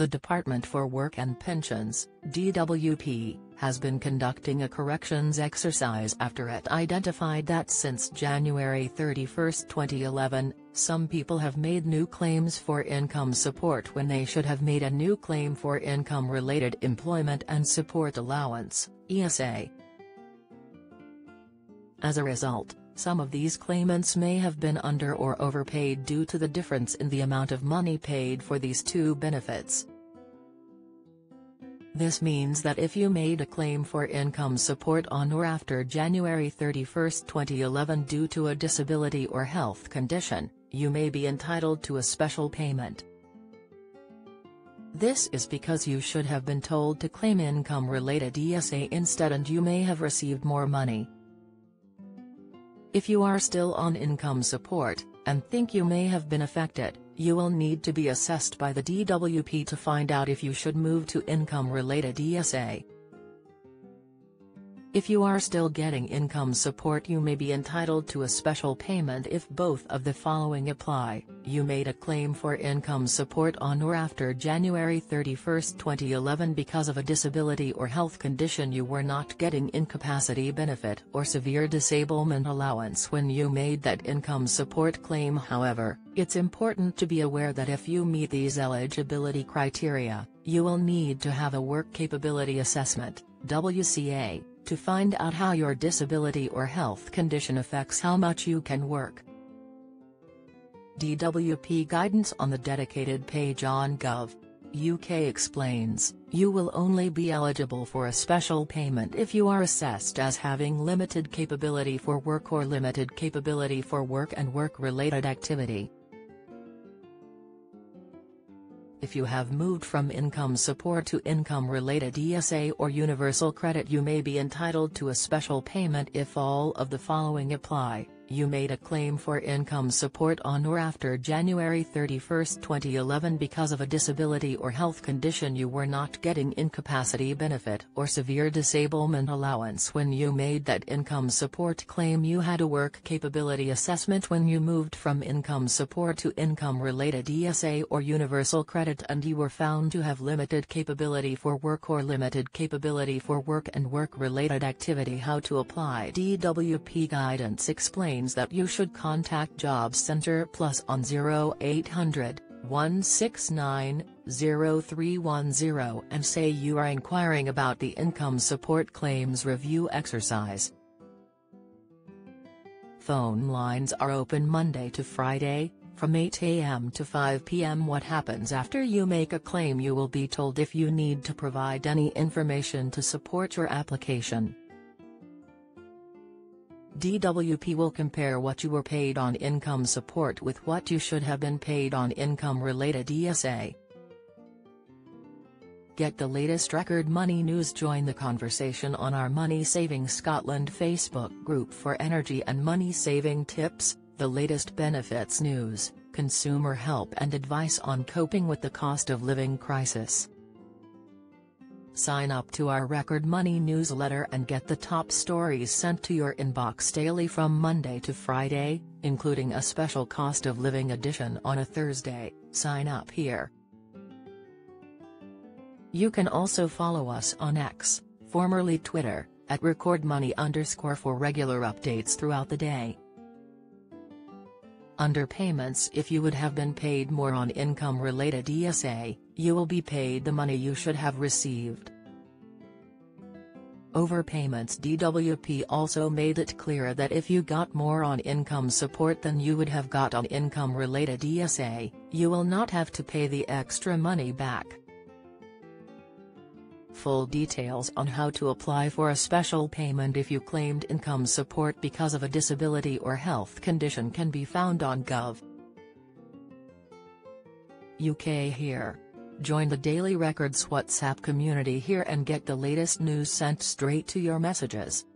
The Department for Work and Pensions, DWP, has been conducting a corrections exercise after it identified that since January 31, 2011, some people have made new claims for income support when they should have made a new claim for Income-Related Employment and Support Allowance, ESA. As a result, some of these claimants may have been under or overpaid due to the difference in the amount of money paid for these two benefits. This means that if you made a claim for income support on or after January 31, 2011 due to a disability or health condition, you may be entitled to a special payment. This is because you should have been told to claim income-related ESA instead, and you may have received more money. If you are still on income support, and think you may have been affected, you will need to be assessed by the DWP to find out if you should move to income-related ESA. If you are still getting income support, you may be entitled to a special payment if both of the following apply. You made a claim for income support on or after January 31, 2011 because of a disability or health condition. You were not getting incapacity benefit or severe disablement allowance when you made that income support claim. However, it's important to be aware that if you meet these eligibility criteria, you will need to have a work capability assessment, WCA, to find out how your disability or health condition affects how much you can work. DWP guidance on the dedicated page on Gov. UK explains, you will only be eligible for a special payment if you are assessed as having limited capability for work or limited capability for work and work-related activity. If you have moved from income support to income-related ESA or universal credit, you may be entitled to a special payment if all of the following apply. You made a claim for income support on or after January 31, 2011 because of a disability or health condition. You were not getting incapacity benefit or severe disablement allowance when you made that income support claim. You had a work capability assessment when you moved from income support to income-related ESA or universal credit, and you were found to have limited capability for work or limited capability for work and work-related activity. How to apply. DWP guidance explains that you should contact Job Centre Plus on 0800 169 0310 and say you are inquiring about the income support claims review exercise. Phone lines are open Monday to Friday, from 8 AM to 5 PM. What happens after you make a claim? You will be told if you need to provide any information to support your application. DWP will compare what you were paid on income support with what you should have been paid on income-related ESA. Get the latest record money news. Join the conversation on our Money Saving Scotland Facebook group for energy and money saving tips, the latest benefits news, consumer help and advice on coping with the cost of living crisis. Sign up to our Record Money newsletter and get the top stories sent to your inbox daily from Monday to Friday, including a special cost of living edition on a Thursday. Sign up here. You can also follow us on X, formerly Twitter, at recordmoney_ for regular updates throughout the day. Under payments, if you would have been paid more on income-related ESA, you will be paid the money you should have received. Overpayments. DWP also made it clear that if you got more on income support than you would have got on income-related ESA, you will not have to pay the extra money back. Full details on how to apply for a special payment if you claimed income support because of a disability or health condition can be found on Gov. UK here. Join the Daily Records WhatsApp community here and get the latest news sent straight to your messages.